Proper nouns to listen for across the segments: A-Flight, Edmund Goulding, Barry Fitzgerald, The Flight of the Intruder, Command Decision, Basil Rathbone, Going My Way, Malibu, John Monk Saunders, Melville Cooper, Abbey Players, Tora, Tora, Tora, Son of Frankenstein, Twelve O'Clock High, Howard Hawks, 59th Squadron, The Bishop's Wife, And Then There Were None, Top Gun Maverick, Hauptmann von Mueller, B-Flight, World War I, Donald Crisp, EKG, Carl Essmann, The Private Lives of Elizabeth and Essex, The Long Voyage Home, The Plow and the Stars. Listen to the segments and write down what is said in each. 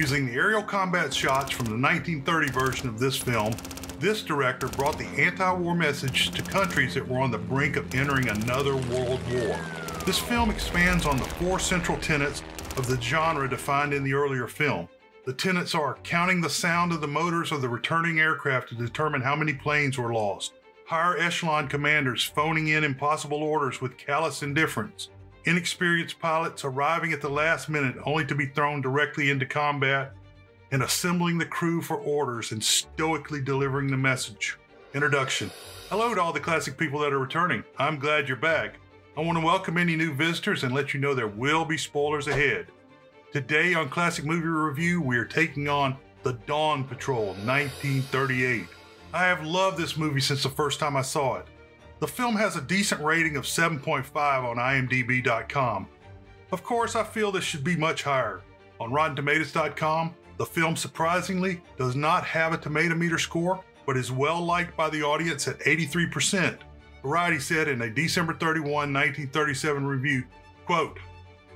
Using the aerial combat shots from the 1930 version of this film, this director brought the anti-war message to countries that were on the brink of entering another world war. This film expands on the four central tenets of the genre defined in the earlier film. The tenets are counting the sound of the motors of the returning aircraft to determine how many planes were lost, higher echelon commanders phoning in impossible orders with callous indifference, inexperienced pilots arriving at the last minute only to be thrown directly into combat, and assembling the crew for orders and stoically delivering the message. Introduction. Hello to all the classic people that are returning. I'm glad you're back. I want to welcome any new visitors and let you know there will be spoilers ahead. Today on Classic Movie Review, we are taking on The Dawn Patrol, 1938. I have loved this movie since the first time I saw it. The film has a decent rating of 7.5 on IMDb.com. Of course, I feel this should be much higher. On RottenTomatoes.com, the film surprisingly does not have a tomato meter score, but is well liked by the audience at 83%. Variety said in a December 31, 1937 review, quote,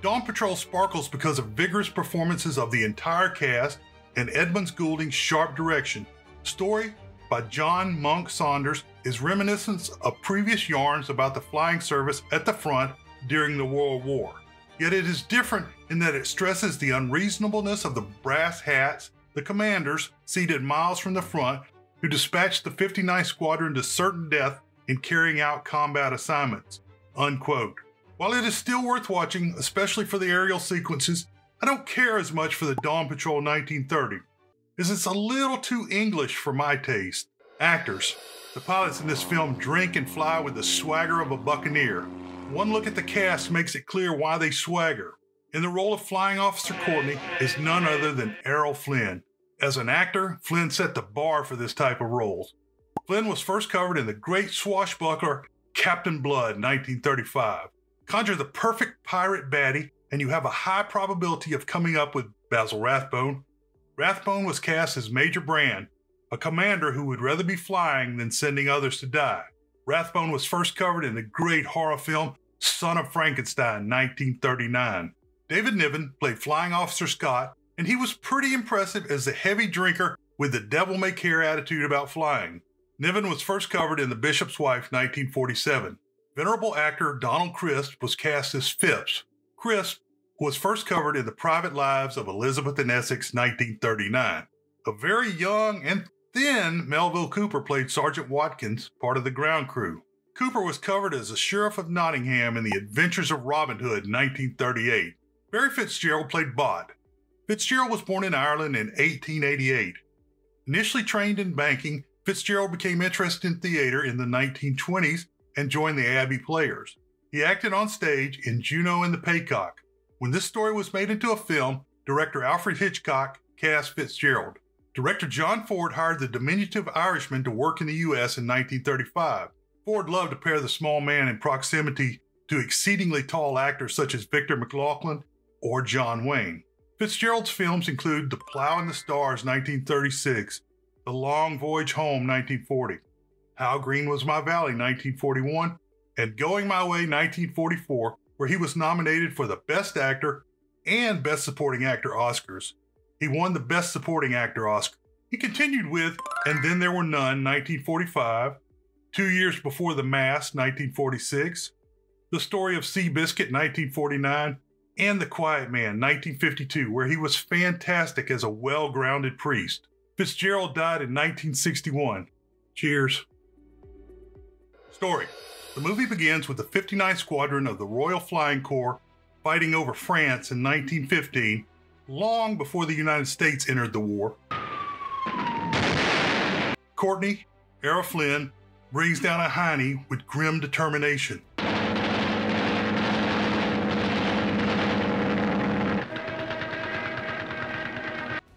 Dawn Patrol sparkles because of vigorous performances of the entire cast and Edmund Goulding's sharp direction. Story by John Monk Saunders is reminiscent of previous yarns about the flying service at the front during the World War. Yet it is different in that it stresses the unreasonableness of the brass hats, the commanders seated miles from the front, who dispatched the 59th Squadron to certain death in carrying out combat assignments, unquote. While it is still worth watching, especially for the aerial sequences, I don't care as much for the Dawn Patrol 1930, as it's a little too English for my taste. Actors. The pilots in this film drink and fly with the swagger of a buccaneer. One look at the cast makes it clear why they swagger. In the role of Flying Officer Courtney is none other than Errol Flynn. As an actor, Flynn set the bar for this type of roles. Flynn was first covered in the great swashbuckler Captain Blood, 1935. Conjure the perfect pirate baddie, and you have a high probability of coming up with Basil Rathbone. Rathbone was cast as Major Brand, a commander who would rather be flying than sending others to die. Rathbone was first covered in the great horror film Son of Frankenstein, 1939. David Niven played Flying Officer Scott, and he was pretty impressive as the heavy drinker with the devil-may-care attitude about flying. Niven was first covered in The Bishop's Wife, 1947. Venerable actor Donald Crisp was cast as Phipps. Crisp was first covered in The Private Lives of Elizabeth and Essex, 1939. A very young and thin Melville Cooper played Sergeant Watkins, part of the ground crew. Cooper was covered as the Sheriff of Nottingham in The Adventures of Robin Hood, 1938. Barry Fitzgerald played Bot. Fitzgerald was born in Ireland in 1888. Initially trained in banking, Fitzgerald became interested in theater in the 1920s and joined the Abbey Players. He acted on stage in Juno and the Peacock. When this story was made into a film, director Alfred Hitchcock cast Fitzgerald. Director John Ford hired the diminutive Irishman to work in the U.S. in 1935. Ford loved to pair the small man in proximity to exceedingly tall actors such as Victor McLaglen or John Wayne. Fitzgerald's films include The Plow and the Stars, 1936, The Long Voyage Home, 1940. How Green Was My Valley, 1941, and Going My Way, 1944, where he was nominated for the Best Actor and Best Supporting Actor Oscars. He won the Best Supporting Actor Oscar. He continued with And Then There Were None, 1945, 2 years before The Mask, 1946, The Story of Seabiscuit, 1949, and The Quiet Man, 1952, where he was fantastic as a well-grounded priest. Fitzgerald died in 1961. Cheers. Story. The movie begins with the 59th Squadron of the Royal Flying Corps fighting over France in 1915, long before the United States entered the war. Courtney, Errol Flynn, brings down a Heine with grim determination.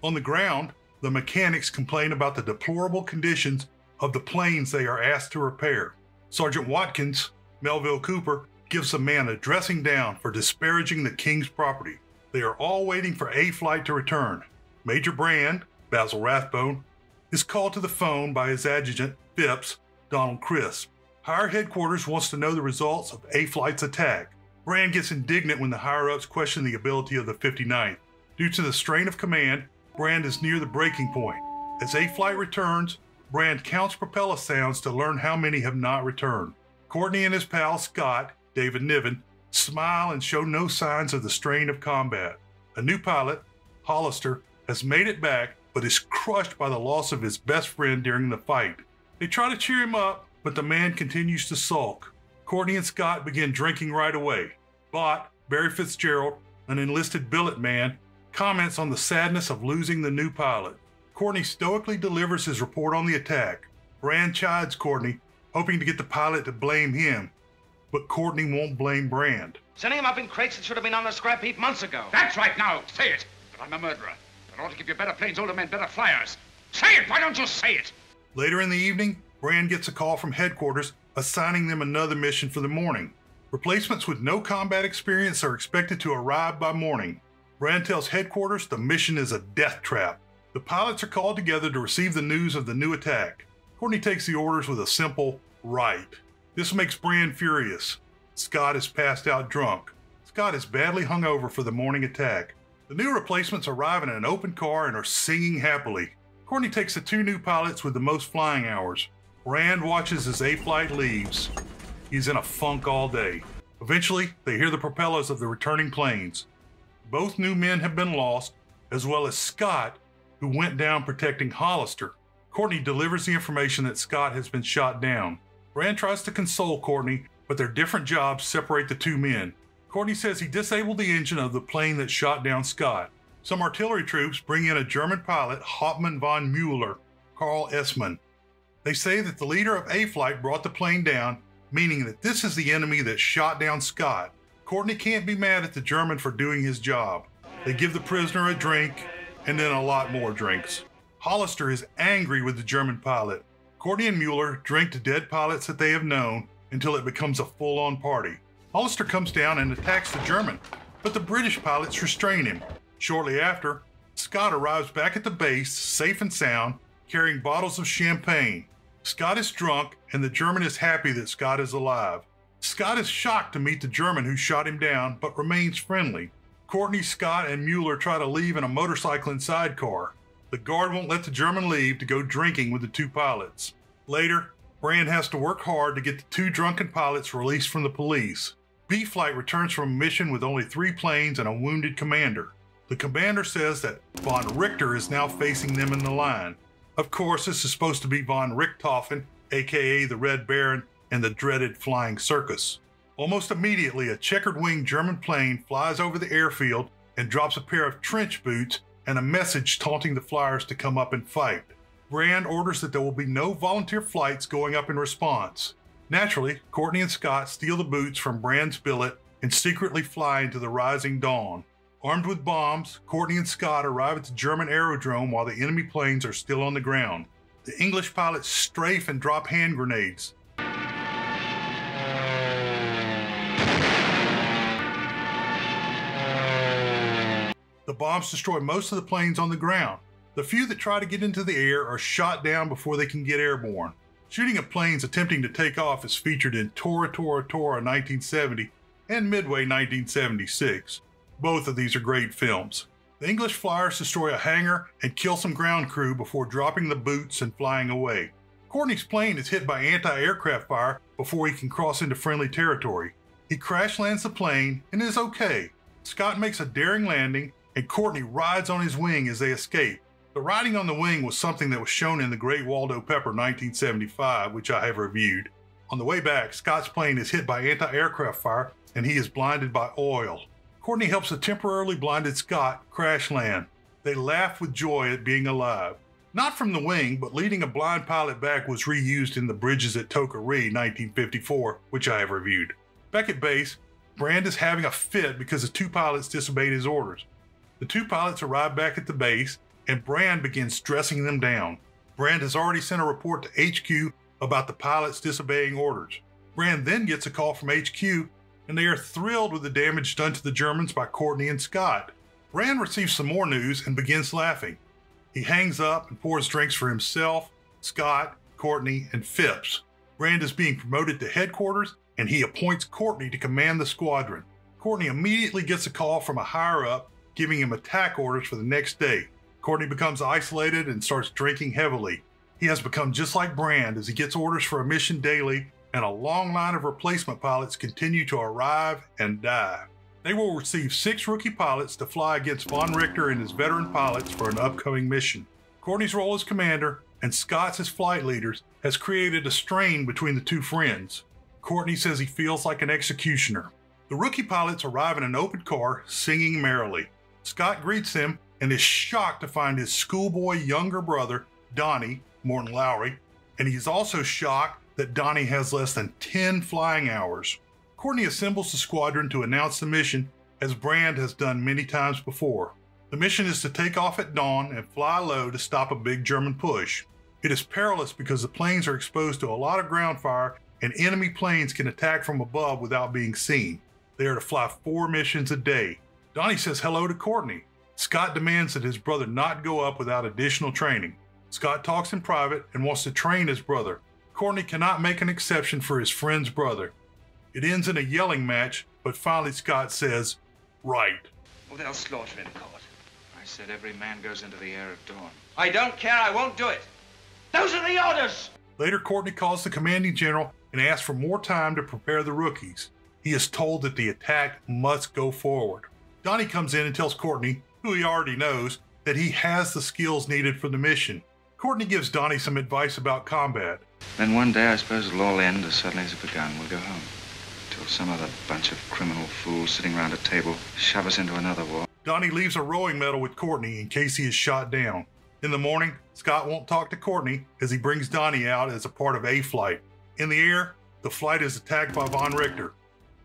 On the ground, the mechanics complain about the deplorable conditions of the planes they are asked to repair. Sergeant Watkins, Melville Cooper, gives the man a dressing down for disparaging the King's property. They are all waiting for A-Flight to return. Major Brand, Basil Rathbone, is called to the phone by his adjutant, Phipps, Donald Crisp. Higher Headquarters wants to know the results of A-Flight's attack. Brand gets indignant when the higher-ups question the ability of the 59th. Due to the strain of command, Brand is near the breaking point. As A-Flight returns, Brand counts propeller sounds to learn how many have not returned. Courtney and his pal Scott, David Niven, smile and show no signs of the strain of combat. A new pilot, Hollister, has made it back, but is crushed by the loss of his best friend during the fight. They try to cheer him up, but the man continues to sulk. Courtney and Scott begin drinking right away. But Barry Fitzgerald, an enlisted billet man, comments on the sadness of losing the new pilot. Courtney stoically delivers his report on the attack. Brand chides Courtney, hoping to get the pilot to blame him, but Courtney won't blame Brand. Sending him up in crates that should have been on the scrap heap months ago. That's right now, say it. But I'm a murderer. I ought to give you better planes, older men, better flyers. Say it, why don't you say it? Later in the evening, Brand gets a call from headquarters assigning them another mission for the morning. Replacements with no combat experience are expected to arrive by morning. Brand tells headquarters the mission is a death trap. The pilots are called together to receive the news of the new attack. Courtney takes the orders with a simple right. This makes Brand furious. Scott is passed out drunk. Scott is badly hungover for the morning attack. The new replacements arrive in an open car and are singing happily. Courtney takes the two new pilots with the most flying hours. Brand watches as A-Flight leaves. He's in a funk all day. Eventually, they hear the propellers of the returning planes. Both new men have been lost, as well as Scott, who went down protecting Hollister. Courtney delivers the information that Scott has been shot down. Brand tries to console Courtney, but their different jobs separate the two men. Courtney says he disabled the engine of the plane that shot down Scott. Some artillery troops bring in a German pilot, Hauptmann von Mueller, Carl Essmann. They say that the leader of A-Flight brought the plane down, meaning that this is the enemy that shot down Scott. Courtney can't be mad at the German for doing his job. They give the prisoner a drink, and then a lot more drinks. Hollister is angry with the German pilot. Courtney and Mueller drink to dead pilots that they have known until it becomes a full-on party. Hollister comes down and attacks the German, but the British pilots restrain him. Shortly after, Scott arrives back at the base, safe and sound, carrying bottles of champagne. Scott is drunk, and the German is happy that Scott is alive. Scott is shocked to meet the German who shot him down, but remains friendly. Courtney, Scott, and Mueller try to leave in a motorcycle and sidecar. The guard won't let the German leave to go drinking with the two pilots. Later, Brand has to work hard to get the two drunken pilots released from the police. B-Flight returns from a mission with only 3 planes and a wounded commander. The commander says that Von Richter is now facing them in the line. Of course, this is supposed to be Von Richthofen, aka the Red Baron and the dreaded Flying Circus. Almost immediately, a checkered-winged German plane flies over the airfield and drops a pair of trench boots and a message taunting the flyers to come up and fight. Brand orders that there will be no volunteer flights going up in response. Naturally, Courtney and Scott steal the boots from Brand's billet and secretly fly into the rising dawn. Armed with bombs, Courtney and Scott arrive at the German aerodrome while the enemy planes are still on the ground. The English pilots strafe and drop hand grenades. The bombs destroy most of the planes on the ground. The few that try to get into the air are shot down before they can get airborne. Shooting at planes attempting to take off is featured in Tora Tora Tora 1970 and Midway 1976. Both of these are great films. The English flyers destroy a hangar and kill some ground crew before dropping the boots and flying away. Courtney's plane is hit by anti-aircraft fire before he can cross into friendly territory. He crash lands the plane and is okay. Scott makes a daring landing, and Courtney rides on his wing as they escape. The riding on the wing was something that was shown in The Great Waldo Pepper 1975, which I have reviewed. On the way back, Scott's plane is hit by anti-aircraft fire and he is blinded by oil. Courtney helps the temporarily blinded Scott crash land. They laugh with joy at being alive. Not from the wing, but leading a blind pilot back was reused in The Bridges at Toko-Ri 1954, which I have reviewed. Back at base, Brand is having a fit because the two pilots disobeyed his orders. The two pilots arrive back at the base, and Brand begins dressing them down. Brand has already sent a report to HQ about the pilots disobeying orders. Brand then gets a call from HQ, and they are thrilled with the damage done to the Germans by Courtney and Scott. Brand receives some more news and begins laughing. He hangs up and pours drinks for himself, Scott, Courtney, and Phipps. Brand is being promoted to headquarters, and he appoints Courtney to command the squadron. Courtney immediately gets a call from a higher-up, giving him attack orders for the next day. Courtney becomes isolated and starts drinking heavily. He has become just like Brand as he gets orders for a mission daily, and a long line of replacement pilots continue to arrive and die. They will receive 6 rookie pilots to fly against Von Richter and his veteran pilots for an upcoming mission. Courtney's role as commander and Scott's as flight leaders has created a strain between the two friends. Courtney says he feels like an executioner. The rookie pilots arrive in an open car, singing merrily. Scott greets them and is shocked to find his schoolboy younger brother, Donnie, Morton Lowry, and he's also shocked that Donnie has less than 10 flying hours. Courtney assembles the squadron to announce the mission, as Brand has done many times before. The mission is to take off at dawn and fly low to stop a big German push. It is perilous because the planes are exposed to a lot of ground fire and enemy planes can attack from above without being seen. They are to fly 4 missions a day. Donnie says hello to Courtney. Scott demands that his brother not go up without additional training. Scott talks in private and wants to train his brother. Courtney cannot make an exception for his friend's brother. It ends in a yelling match, but finally Scott says, "Right." Well, they'll slaughter him, Court. I said every man goes into the air at dawn. I don't care, I won't do it. Those are the orders! Later, Courtney calls the commanding general and asks for more time to prepare the rookies. He is told that the attack must go forward. Donnie comes in and tells Courtney, who he already knows, that he has the skills needed for the mission. Courtney gives Donnie some advice about combat. Then one day, I suppose it'll all end as suddenly as it began. We'll go home. Till some other bunch of criminal fools sitting around a table shove us into another war. Donnie leaves a rowing medal with Courtney in case he is shot down. In the morning, Scott won't talk to Courtney as he brings Donnie out as a part of A-Flight. In the air, the flight is attacked by Von Richter.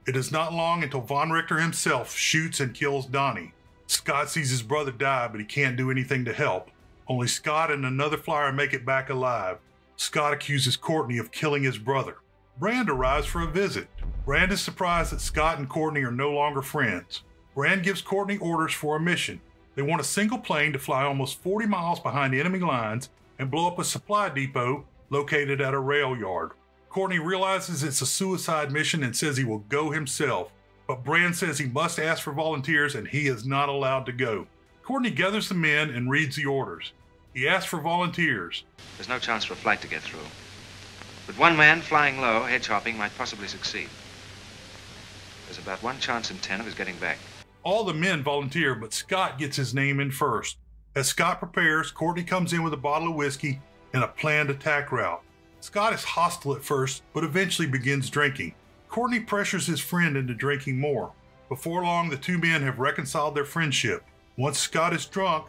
It is not long until Von Richter himself shoots and kills Donnie. Scott sees his brother die, but he can't do anything to help. Only Scott and another flyer make it back alive. Scott accuses Courtney of killing his brother. Brand arrives for a visit. Brand is surprised that Scott and Courtney are no longer friends. Brand gives Courtney orders for a mission. They want a single plane to fly almost 40 miles behind enemy lines and blow up a supply depot located at a rail yard. Courtney realizes it's a suicide mission and says he will go himself, but Brand says he must ask for volunteers and he is not allowed to go. Courtney gathers the men and reads the orders. He asks for volunteers. There's no chance for a flight to get through. But one man flying low, hedge-hopping, might possibly succeed. There's about 1 chance in 10 of his getting back. All the men volunteer, but Scott gets his name in first. As Scott prepares, Courtney comes in with a bottle of whiskey and a planned attack route. Scott is hostile at first, but eventually begins drinking. Courtney pressures his friend into drinking more. Before long, the two men have reconciled their friendship. Once Scott is drunk,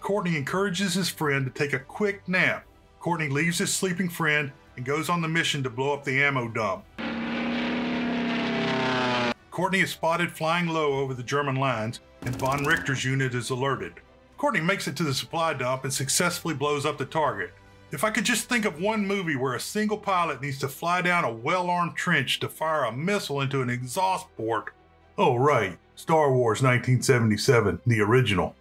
Courtney encourages his friend to take a quick nap. Courtney leaves his sleeping friend and goes on the mission to blow up the ammo dump. Courtney is spotted flying low over the German lines, and Von Richter's unit is alerted. Courtney makes it to the supply dump and successfully blows up the target. If I could just think of one movie where a single pilot needs to fly down a well-armed trench to fire a missile into an exhaust port. Oh right, Star Wars 1977, the original.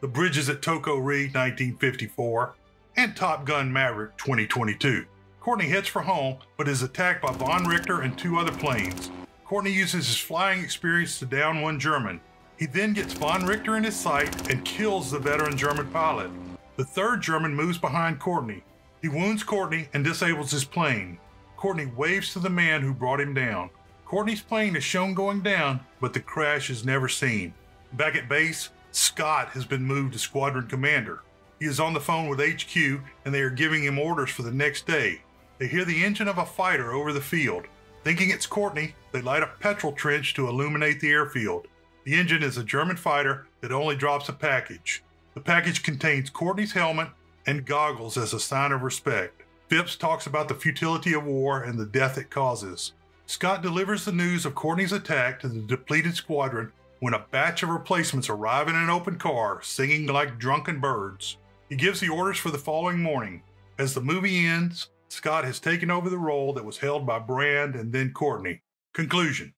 The Bridges at Toko-Ri, 1954, and Top Gun Maverick, 2022. Courtney heads for home, but is attacked by Von Richter and 2 other planes. Courtney uses his flying experience to down 1 German. He then gets Von Richter in his sight and kills the veteran German pilot. The 3rd German moves behind Courtney. He wounds Courtney and disables his plane. Courtney waves to the man who brought him down. Courtney's plane is shown going down, but the crash is never seen. Back at base, Scott has been moved to squadron commander. He is on the phone with HQ and they are giving him orders for the next day. They hear the engine of a fighter over the field. Thinking it's Courtney, they light a petrol trench to illuminate the airfield. The engine is a German fighter that only drops a package. The package contains Courtney's helmet and goggles as a sign of respect. Phipps talks about the futility of war and the death it causes. Scott delivers the news of Courtney's attack to the depleted squadron when a batch of replacements arrive in an open car, singing like drunken birds. He gives the orders for the following morning. As the movie ends, Scott has taken over the role that was held by Brand and then Courtney. Conclusion.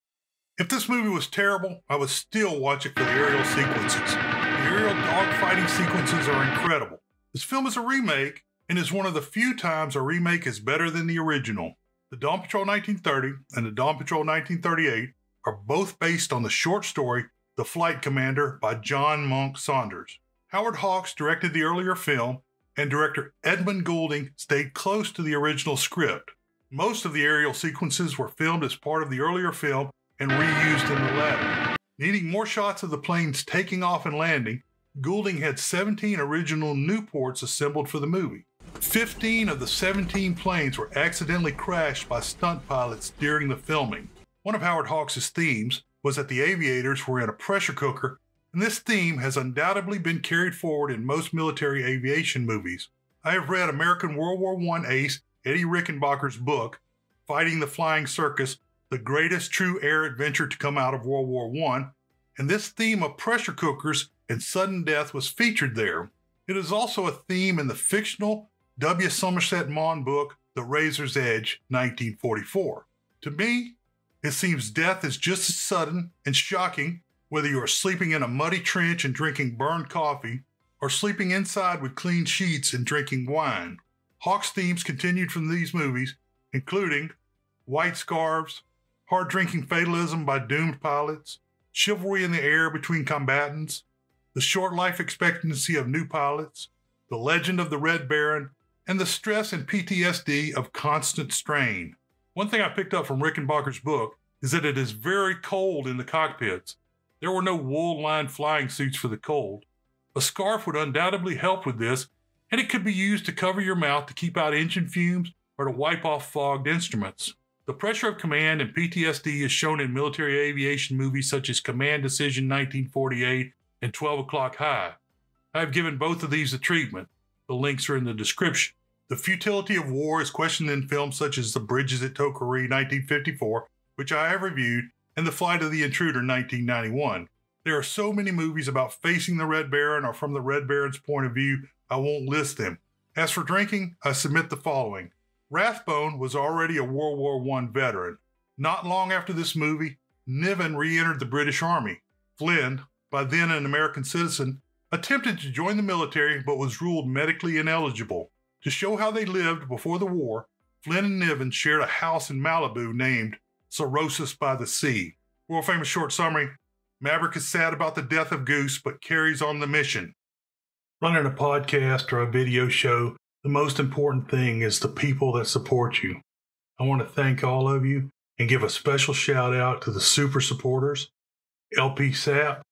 If this movie was terrible, I would still watch it for the aerial sequences. The aerial dogfighting sequences are incredible. This film is a remake and is one of the few times a remake is better than the original. The Dawn Patrol 1930 and The Dawn Patrol 1938 are both based on the short story The Flight Commander by John Monk Saunders. Howard Hawks directed the earlier film, and director Edmund Goulding stayed close to the original script. Most of the aerial sequences were filmed as part of the earlier film and reused in the latter. Needing more shots of the planes taking off and landing, Goulding had 17 original Newports assembled for the movie. 15 of the 17 planes were accidentally crashed by stunt pilots during the filming. One of Howard Hawks' themes was that the aviators were in a pressure cooker, and this theme has undoubtedly been carried forward in most military aviation movies. I have read American World War I ace Eddie Rickenbacker's book, Fighting the Flying Circus, The Greatest True Air Adventure to Come Out of World War I, and this theme of pressure cookers and sudden death was featured there. It is also a theme in the fictional W. Somerset Maugham book, The Razor's Edge, 1944. To me, it seems death is just as sudden and shocking whether you are sleeping in a muddy trench and drinking burned coffee, or sleeping inside with clean sheets and drinking wine. Hawks' themes continued from these movies, including White Scarves, hard drinking fatalism by doomed pilots, chivalry in the air between combatants, the short life expectancy of new pilots, the legend of the Red Baron, and the stress and PTSD of constant strain. One thing I picked up from Rickenbacker's book is that it is very cold in the cockpits. There were no wool-lined flying suits for the cold. A scarf would undoubtedly help with this, and it could be used to cover your mouth to keep out engine fumes or to wipe off fogged instruments. The pressure of command and PTSD is shown in military aviation movies such as Command Decision 1948 and 12 O'Clock High. I have given both of these a treatment. The links are in the description. The futility of war is questioned in films such as The Bridges at Toko-Ri 1954, which I have reviewed, and The Flight of the Intruder 1991. There are so many movies about facing the Red Baron or from the Red Baron's point of view, I won't list them. As for drinking, I submit the following. Rathbone was already a World War I veteran. Not long after this movie, Niven re-entered the British Army. Flynn, by then an American citizen, attempted to join the military but was ruled medically ineligible. To show how they lived before the war, Flynn and Niven shared a house in Malibu named Cirrhosis by the Sea. World famous short summary, Maverick is sad about the death of Goose, but carries on the mission. Running a podcast or a video show, the most important thing is the people that support you. I want to thank all of you and give a special shout out to the super supporters, LP Sap,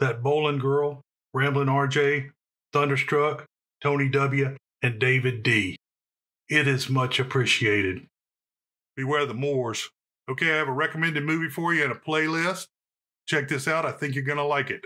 That Bowling Girl, Ramblin' RJ, Thunderstruck, Tony W, and David D. It is much appreciated. Beware the Moors. Okay, I have a recommended movie for you and a playlist. Check this out. I think you're going to like it.